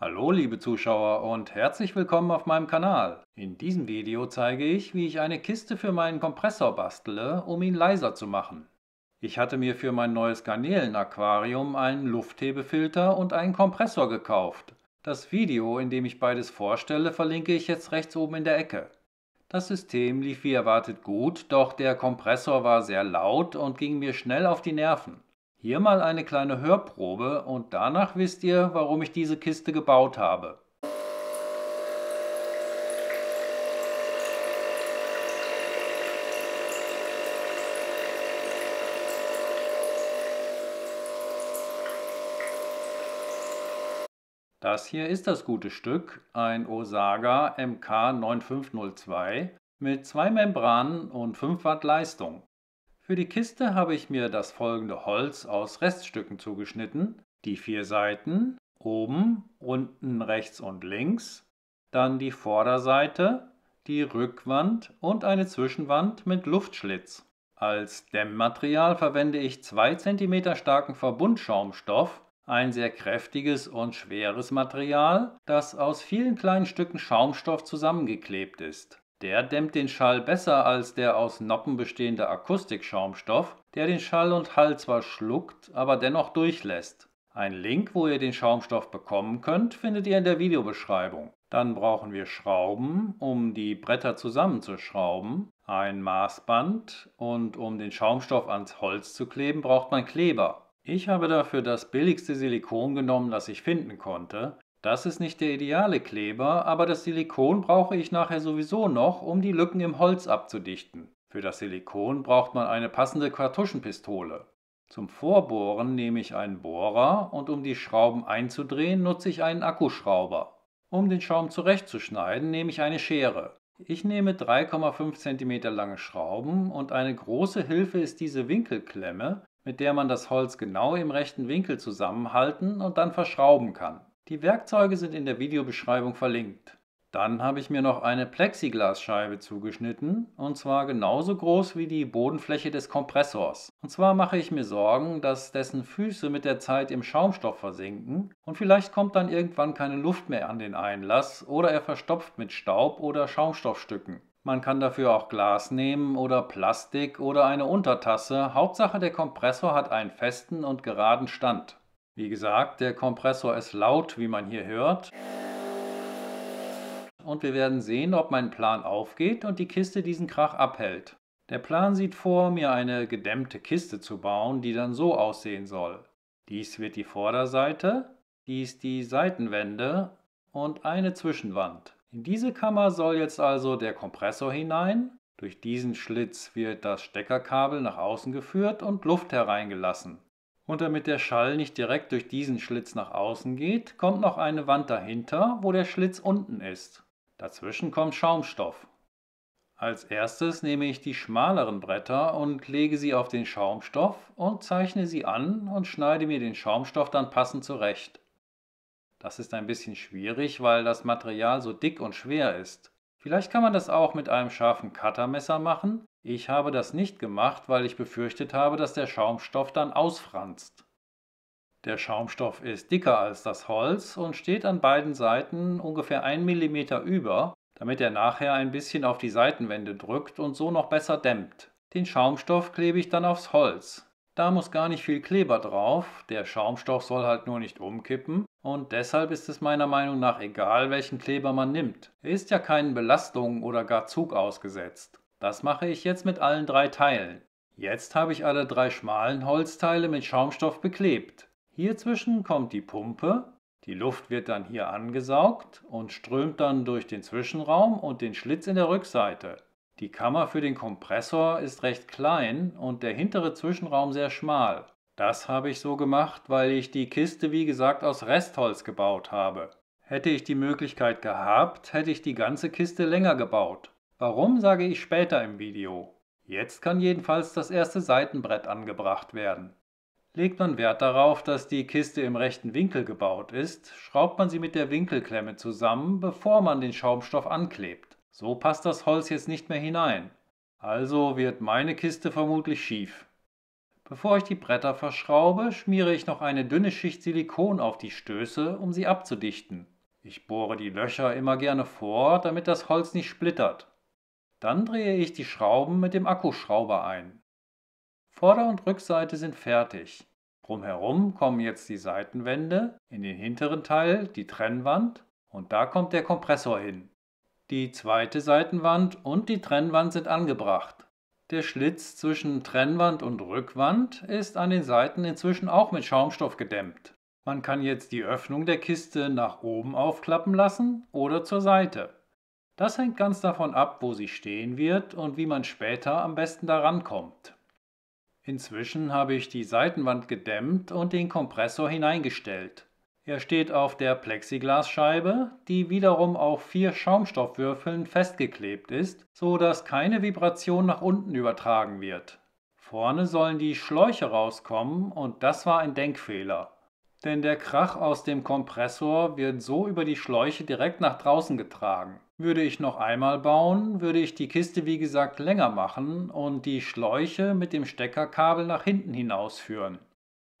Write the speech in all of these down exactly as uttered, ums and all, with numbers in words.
Hallo liebe Zuschauer und herzlich willkommen auf meinem Kanal. In diesem Video zeige ich, wie ich eine Kiste für meinen Kompressor bastele, um ihn leiser zu machen. Ich hatte mir für mein neues Garnelenaquarium einen Lufthebefilter und einen Kompressor gekauft. Das Video, in dem ich beides vorstelle, verlinke ich jetzt rechts oben in der Ecke. Das System lief wie erwartet gut, doch der Kompressor war sehr laut und ging mir schnell auf die Nerven. Hier mal eine kleine Hörprobe und danach wisst ihr, warum ich diese Kiste gebaut habe. Das hier ist das gute Stück, ein Osaga M K neun fünf null zwei mit zwei Membranen und fünf Watt Leistung. Für die Kiste habe ich mir das folgende Holz aus Reststücken zugeschnitten. Die vier Seiten, oben, unten, rechts und links, dann die Vorderseite, die Rückwand und eine Zwischenwand mit Luftschlitz. Als Dämmmaterial verwende ich zwei Zentimeter starken Verbundschaumstoff, ein sehr kräftiges und schweres Material, das aus vielen kleinen Stücken Schaumstoff zusammengeklebt ist. Der dämmt den Schall besser als der aus Noppen bestehende Akustikschaumstoff, der den Schall und Hall zwar schluckt, aber dennoch durchlässt. Ein Link, wo ihr den Schaumstoff bekommen könnt, findet ihr in der Videobeschreibung. Dann brauchen wir Schrauben, um die Bretter zusammenzuschrauben, ein Maßband und um den Schaumstoff ans Holz zu kleben, braucht man Kleber. Ich habe dafür das billigste Silikon genommen, das ich finden konnte. Das ist nicht der ideale Kleber, aber das Silikon brauche ich nachher sowieso noch, um die Lücken im Holz abzudichten. Für das Silikon braucht man eine passende Kartuschenpistole. Zum Vorbohren nehme ich einen Bohrer und um die Schrauben einzudrehen, nutze ich einen Akkuschrauber. Um den Schaum zurechtzuschneiden, nehme ich eine Schere. Ich nehme drei Komma fünf Zentimeter lange Schrauben und eine große Hilfe ist diese Winkelklemme, mit der man das Holz genau im rechten Winkel zusammenhalten und dann verschrauben kann. Die Werkzeuge sind in der Videobeschreibung verlinkt. Dann habe ich mir noch eine Plexiglasscheibe zugeschnitten, und zwar genauso groß wie die Bodenfläche des Kompressors. Und zwar mache ich mir Sorgen, dass dessen Füße mit der Zeit im Schaumstoff versinken und vielleicht kommt dann irgendwann keine Luft mehr an den Einlass oder er verstopft mit Staub oder Schaumstoffstücken. Man kann dafür auch Glas nehmen oder Plastik oder eine Untertasse. Hauptsache der Kompressor hat einen festen und geraden Stand. Wie gesagt, der Kompressor ist laut, wie man hier hört. Und wir werden sehen, ob mein Plan aufgeht und die Kiste diesen Krach abhält. Der Plan sieht vor, mir eine gedämmte Kiste zu bauen, die dann so aussehen soll. Dies wird die Vorderseite, dies die Seitenwände und eine Zwischenwand. In diese Kammer soll jetzt also der Kompressor hinein. Durch diesen Schlitz wird das Steckerkabel nach außen geführt und Luft hereingelassen. Und damit der Schall nicht direkt durch diesen Schlitz nach außen geht, kommt noch eine Wand dahinter, wo der Schlitz unten ist. Dazwischen kommt Schaumstoff. Als erstes nehme ich die schmaleren Bretter und lege sie auf den Schaumstoff und zeichne sie an und schneide mir den Schaumstoff dann passend zurecht. Das ist ein bisschen schwierig, weil das Material so dick und schwer ist. Vielleicht kann man das auch mit einem scharfen Cuttermesser machen. Ich habe das nicht gemacht, weil ich befürchtet habe, dass der Schaumstoff dann ausfranst. Der Schaumstoff ist dicker als das Holz und steht an beiden Seiten ungefähr einen Millimeter über, damit er nachher ein bisschen auf die Seitenwände drückt und so noch besser dämmt. Den Schaumstoff klebe ich dann aufs Holz. Da muss gar nicht viel Kleber drauf, der Schaumstoff soll halt nur nicht umkippen. Und deshalb ist es meiner Meinung nach egal, welchen Kleber man nimmt. Er ist ja keinen Belastungen oder gar Zug ausgesetzt. Das mache ich jetzt mit allen drei Teilen. Jetzt habe ich alle drei schmalen Holzteile mit Schaumstoff beklebt. Hier zwischen kommt die Pumpe. Die Luft wird dann hier angesaugt und strömt dann durch den Zwischenraum und den Schlitz in der Rückseite. Die Kammer für den Kompressor ist recht klein und der hintere Zwischenraum sehr schmal. Das habe ich so gemacht, weil ich die Kiste wie gesagt aus Restholz gebaut habe. Hätte ich die Möglichkeit gehabt, hätte ich die ganze Kiste länger gebaut. Warum, sage ich später im Video. Jetzt kann jedenfalls das erste Seitenbrett angebracht werden. Legt man Wert darauf, dass die Kiste im rechten Winkel gebaut ist, schraubt man sie mit der Winkelklemme zusammen, bevor man den Schaumstoff anklebt. So passt das Holz jetzt nicht mehr hinein. Also wird meine Kiste vermutlich schief. Bevor ich die Bretter verschraube, schmiere ich noch eine dünne Schicht Silikon auf die Stöße, um sie abzudichten. Ich bohre die Löcher immer gerne vor, damit das Holz nicht splittert. Dann drehe ich die Schrauben mit dem Akkuschrauber ein. Vorder- und Rückseite sind fertig. Drumherum kommen jetzt die Seitenwände, in den hinteren Teil die Trennwand und da kommt der Kompressor hin. Die zweite Seitenwand und die Trennwand sind angebracht. Der Schlitz zwischen Trennwand und Rückwand ist an den Seiten inzwischen auch mit Schaumstoff gedämmt. Man kann jetzt die Öffnung der Kiste nach oben aufklappen lassen oder zur Seite. Das hängt ganz davon ab, wo sie stehen wird und wie man später am besten daran kommt. Inzwischen habe ich die Seitenwand gedämmt und den Kompressor hineingestellt. Er steht auf der Plexiglasscheibe, die wiederum auf vier Schaumstoffwürfeln festgeklebt ist, so dass keine Vibration nach unten übertragen wird. Vorne sollen die Schläuche rauskommen und das war ein Denkfehler. Denn der Krach aus dem Kompressor wird so über die Schläuche direkt nach draußen getragen. Würde ich noch einmal bauen, würde ich die Kiste wie gesagt länger machen und die Schläuche mit dem Steckerkabel nach hinten hinausführen.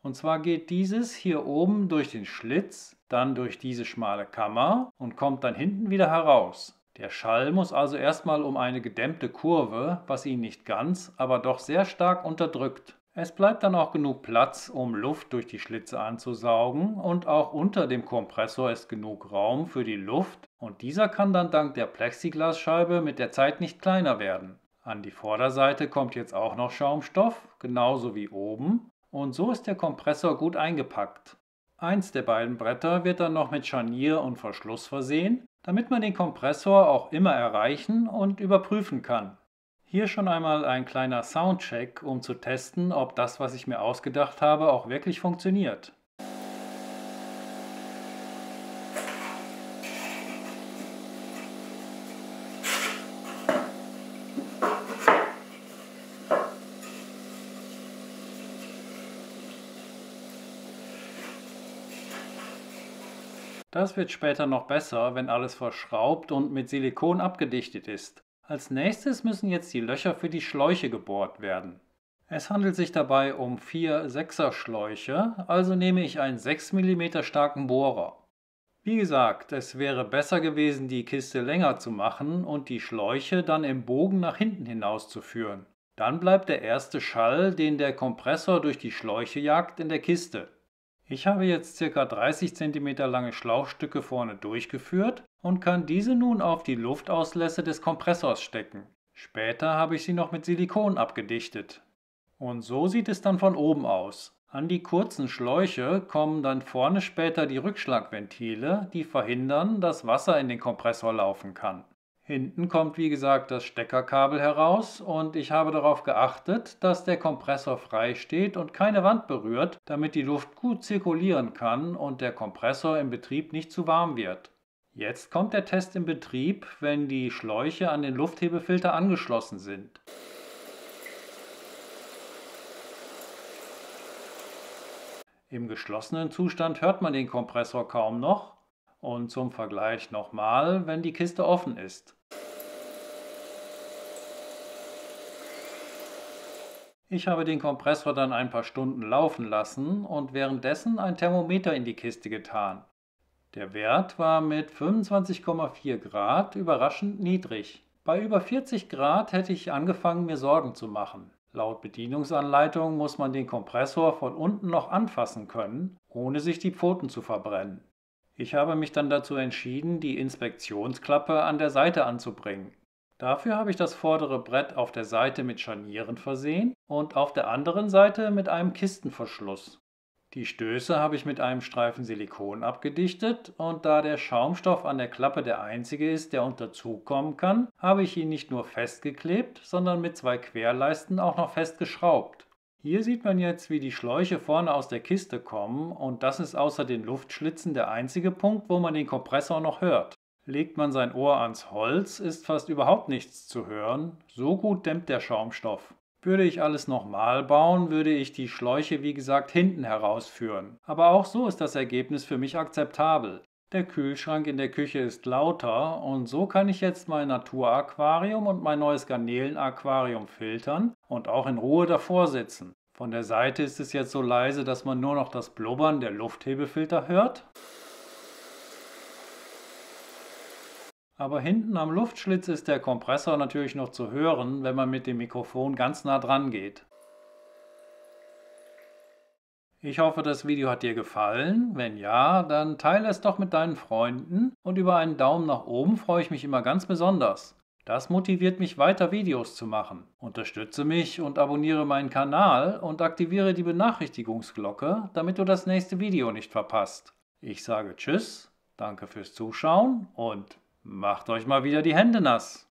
Und zwar geht dieses hier oben durch den Schlitz, dann durch diese schmale Kammer und kommt dann hinten wieder heraus. Der Schall muss also erstmal um eine gedämmte Kurve, was ihn nicht ganz, aber doch sehr stark unterdrückt. Es bleibt dann auch genug Platz, um Luft durch die Schlitze anzusaugen und auch unter dem Kompressor ist genug Raum für die Luft und dieser kann dann dank der Plexiglasscheibe mit der Zeit nicht kleiner werden. An die Vorderseite kommt jetzt auch noch Schaumstoff, genauso wie oben und so ist der Kompressor gut eingepackt. Eins der beiden Bretter wird dann noch mit Scharnier und Verschluss versehen, damit man den Kompressor auch immer erreichen und überprüfen kann. Hier schon einmal ein kleiner Soundcheck, um zu testen, ob das, was ich mir ausgedacht habe, auch wirklich funktioniert. Das wird später noch besser, wenn alles verschraubt und mit Silikon abgedichtet ist. Als nächstes müssen jetzt die Löcher für die Schläuche gebohrt werden. Es handelt sich dabei um vier sechser Schläuche, also nehme ich einen sechs Millimeter starken Bohrer. Wie gesagt, es wäre besser gewesen, die Kiste länger zu machen und die Schläuche dann im Bogen nach hinten hinauszuführen. Dann bleibt der erste Schall, den der Kompressor durch die Schläuche jagt, in der Kiste. Ich habe jetzt ca. dreißig Zentimeter lange Schlauchstücke vorne durchgeführt und kann diese nun auf die Luftauslässe des Kompressors stecken. Später habe ich sie noch mit Silikon abgedichtet. Und so sieht es dann von oben aus. An die kurzen Schläuche kommen dann vorne später die Rückschlagventile, die verhindern, dass Wasser in den Kompressor laufen kann. Hinten kommt wie gesagt das Steckerkabel heraus und ich habe darauf geachtet, dass der Kompressor frei steht und keine Wand berührt, damit die Luft gut zirkulieren kann und der Kompressor im Betrieb nicht zu warm wird. Jetzt kommt der Test im Betrieb, wenn die Schläuche an den Lufthebefilter angeschlossen sind. Im geschlossenen Zustand hört man den Kompressor kaum noch. Und zum Vergleich nochmal, wenn die Kiste offen ist. Ich habe den Kompressor dann ein paar Stunden laufen lassen und währenddessen ein Thermometer in die Kiste getan. Der Wert war mit fünfundzwanzig Komma vier Grad überraschend niedrig. Bei über vierzig Grad hätte ich angefangen, mir Sorgen zu machen. Laut Bedienungsanleitung muss man den Kompressor von unten noch anfassen können, ohne sich die Pfoten zu verbrennen. Ich habe mich dann dazu entschieden, die Inspektionsklappe an der Seite anzubringen. Dafür habe ich das vordere Brett auf der Seite mit Scharnieren versehen und auf der anderen Seite mit einem Kistenverschluss. Die Stöße habe ich mit einem Streifen Silikon abgedichtet und da der Schaumstoff an der Klappe der einzige ist, der unter Zug kommen kann, habe ich ihn nicht nur festgeklebt, sondern mit zwei Querleisten auch noch festgeschraubt. Hier sieht man jetzt, wie die Schläuche vorne aus der Kiste kommen und das ist außer den Luftschlitzen der einzige Punkt, wo man den Kompressor noch hört. Legt man sein Ohr ans Holz, ist fast überhaupt nichts zu hören, so gut dämmt der Schaumstoff. Würde ich alles nochmal bauen, würde ich die Schläuche wie gesagt hinten herausführen. Aber auch so ist das Ergebnis für mich akzeptabel. Der Kühlschrank in der Küche ist lauter und so kann ich jetzt mein Naturaquarium und mein neues Garnelenaquarium filtern und auch in Ruhe davor sitzen. Von der Seite ist es jetzt so leise, dass man nur noch das Blubbern der Lufthebefilter hört. Aber hinten am Luftschlitz ist der Kompressor natürlich noch zu hören, wenn man mit dem Mikrofon ganz nah dran geht. Ich hoffe, das Video hat dir gefallen. Wenn ja, dann teile es doch mit deinen Freunden und über einen Daumen nach oben freue ich mich immer ganz besonders. Das motiviert mich, weiter Videos zu machen. Unterstütze mich und abonniere meinen Kanal und aktiviere die Benachrichtigungsglocke, damit du das nächste Video nicht verpasst. Ich sage Tschüss, danke fürs Zuschauen und macht euch mal wieder die Hände nass.